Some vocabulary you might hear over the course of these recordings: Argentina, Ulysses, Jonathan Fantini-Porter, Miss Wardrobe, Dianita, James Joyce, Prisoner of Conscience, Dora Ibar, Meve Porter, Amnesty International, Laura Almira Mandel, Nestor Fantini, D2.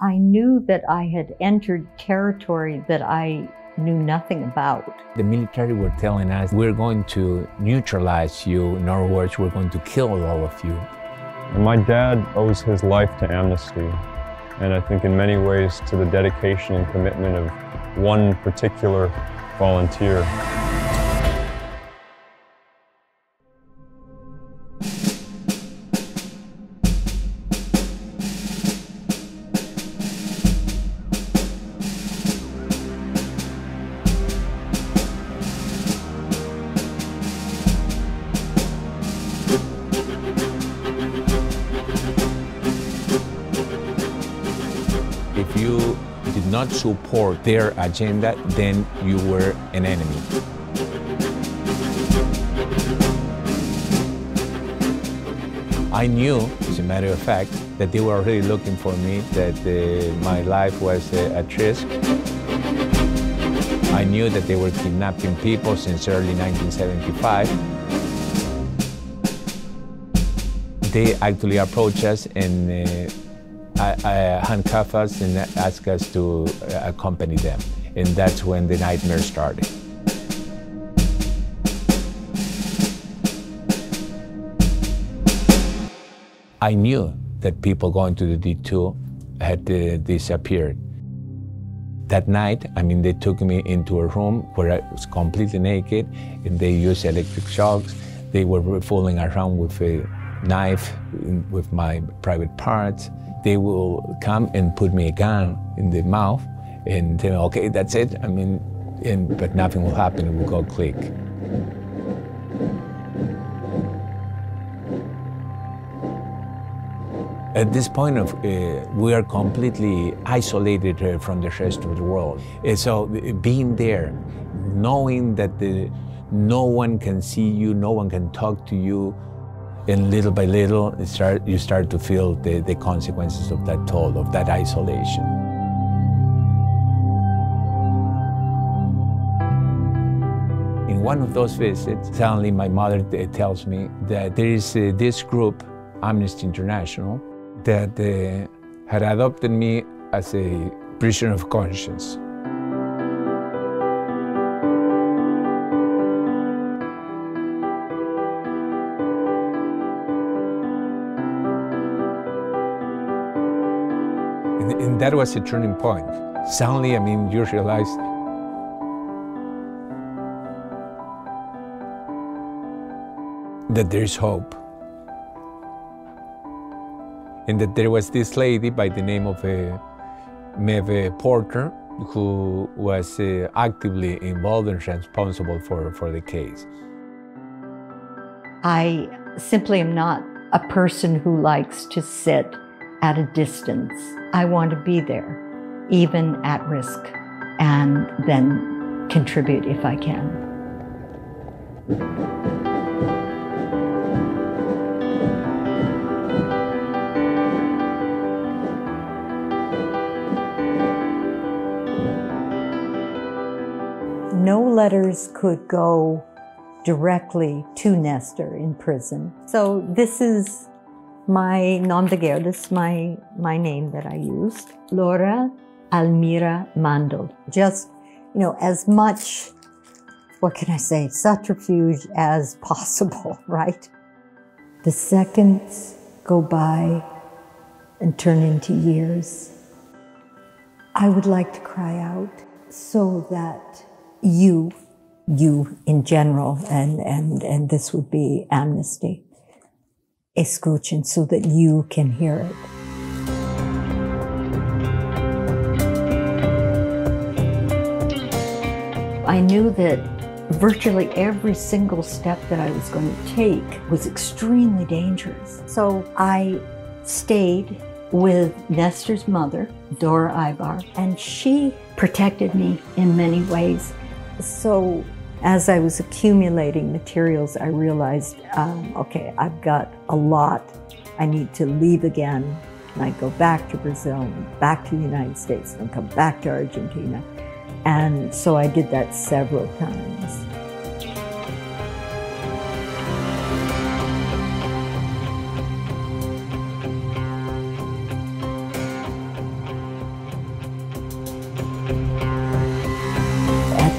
I knew that I had entered territory that I knew nothing about. The military were telling us, we're going to neutralize you. In other words, we're going to kill all of you. My dad owes his life to Amnesty, and I think in many ways to the dedication and commitment of one particular volunteer. If you did not support their agenda, then you were an enemy. I knew, as a matter of fact, that they were already looking for me, that my life was at risk. I knew that they were kidnapping people since early 1975. They actually approached us and handcuffed us and asked us to accompany them. And that's when the nightmare started. I knew that people going to the D2 had disappeared. That night, they took me into a room where I was completely naked, and they used electric shocks. They were fooling around with a knife, with my private parts. They will come and put me a gun in the mouth and tell me, okay, that's it. But nothing will happen, it will go click. At this point, we are completely isolated from the rest of the world. So being there, knowing that no one can see you, no one can talk to you, and little by little, you start to feel the consequences of that toll, of that isolation. In one of those visits, suddenly my mother tells me that there is this group, Amnesty International, that had adopted me as a prisoner of conscience. And that was a turning point. Suddenly, you realize that there is hope. And that there was this lady by the name of Meve Porter, who was actively involved and responsible for the case. I simply am not a person who likes to sit at a distance. I want to be there, even at risk, and then contribute if I can. No letters could go directly to Nestor in prison. So this is my nom de guerre, this is my name that I used, Laura Almira Mandel. Just, as much, what can I say, subterfuge as possible, right? The seconds go by and turn into years. I would like to cry out so that you in general, and this would be Amnesty, escuchen, so that you can hear it. I knew that virtually every single step that I was going to take was extremely dangerous. So I stayed with Nestor's mother, Dora Ibar, and she protected me in many ways. So as I was accumulating materials, I realized, okay, I've got a lot. I need to leave again. And I go back to Brazil, and back to the United States, and come back to Argentina. And so I did that several times.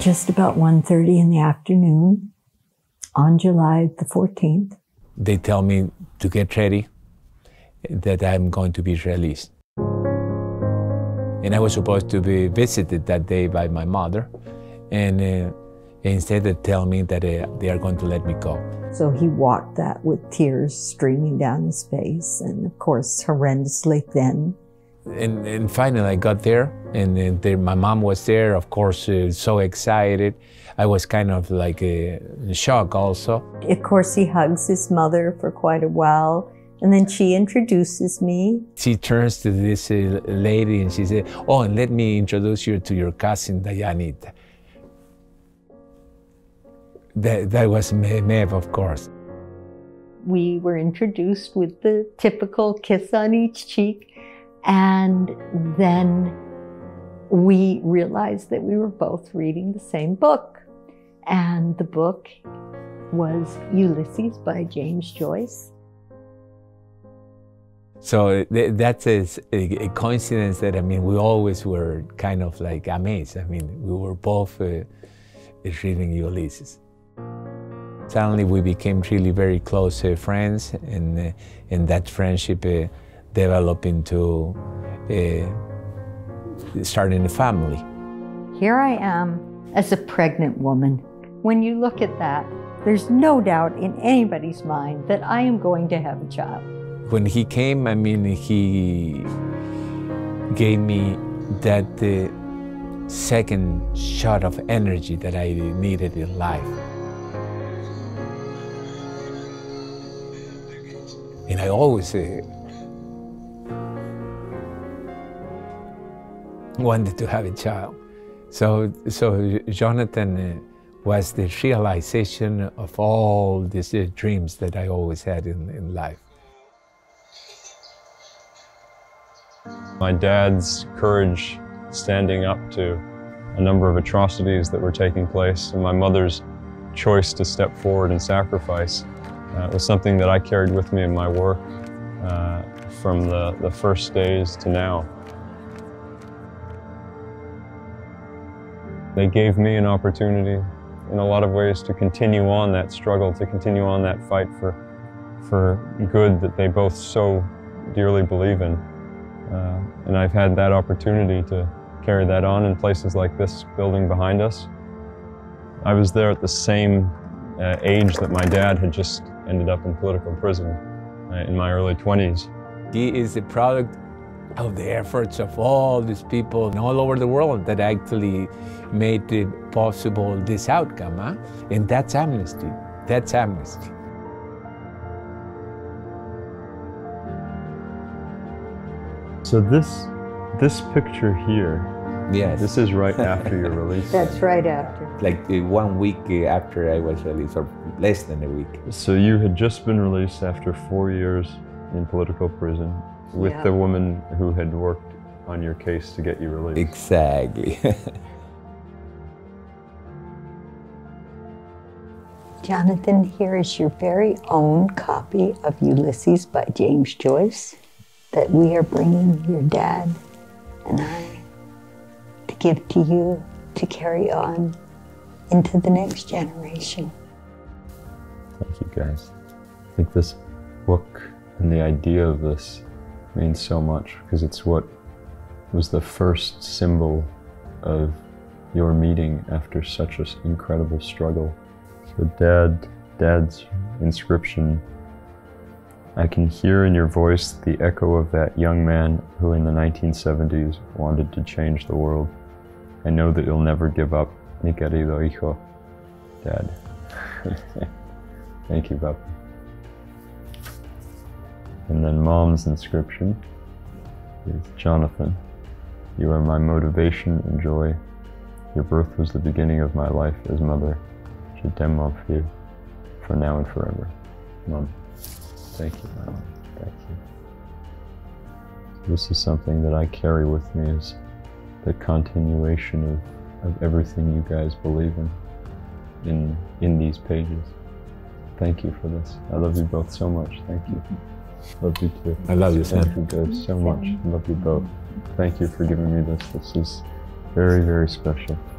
just about 1:30 in the afternoon on July the 14th. They tell me to get ready, that I'm going to be released. And I was supposed to be visited that day by my mother, and instead they tell me that they are going to let me go. So he walked that with tears streaming down his face, and of course horrendously thin. And finally I got there, and my mom was there, of course, so excited. I was kind of like in shock also. Of course he hugs his mother for quite a while, and then she introduces me. She turns to this lady and she said, "Oh, and let me introduce you to your cousin, Dianita." That was Mev, of course. We were introduced with the typical kiss on each cheek, and then we realized that we were both reading the same book. And the book was Ulysses by James Joyce. So that's a coincidence that, I mean, we always were kind of like amazed. I mean, we were both reading Ulysses. Suddenly we became really very close friends, and that friendship developed into starting a family. Here I am as a pregnant woman. When you look at that, there's no doubt in anybody's mind that I am going to have a child. When he came, I mean, he gave me that second shot of energy that I needed in life. And I always wanted to have a child. So Jonathan was the realization of all these dreams that I always had in life. My dad's courage standing up to a number of atrocities that were taking place, and my mother's choice to step forward and sacrifice was something that I carried with me in my work from the first days to now. They gave me an opportunity in a lot of ways to continue on that struggle, to continue on that fight for good that they both so dearly believe in. And I've had that opportunity to carry that on in places like this building behind us. I was there at the same age that my dad had just ended up in political prison in my early 20s. He is a product of the efforts of all these people all over the world that actually made it possible this outcome, huh? And that's amnesty. That's amnesty. So this picture here, yes, this is right after your release. That's right after. Like 1 week after I was released, or less than a week. So you had just been released after 4 years in political prison with, yeah, the woman who had worked on your case to get you released. Exactly. Jonathan, here is your very own copy of Ulysses by James Joyce that we are bringing your dad and I to give to you to carry on into the next generation. Thank you guys. I think this book and the idea of this means so much because it's what was the first symbol of your meeting after such an incredible struggle. So Dad's inscription, I can hear in your voice the echo of that young man who in the 1970s wanted to change the world. I know that you'll never give up, mi querido hijo, Dad. Thank you, Papa. And then Mom's inscription is, Jonathan, you are my motivation and joy. Your birth was the beginning of my life as mother. Je t'aime, mon fils, for now and forever. Mom. Thank you, my love. Thank you. This is something that I carry with me, is the continuation of everything you guys believe in these pages. Thank you for this. I love you both so much. Thank you. Love you too. I love you, Sam. Thank you guys so much. Love you both. Thank you for giving me this. This is very, very special.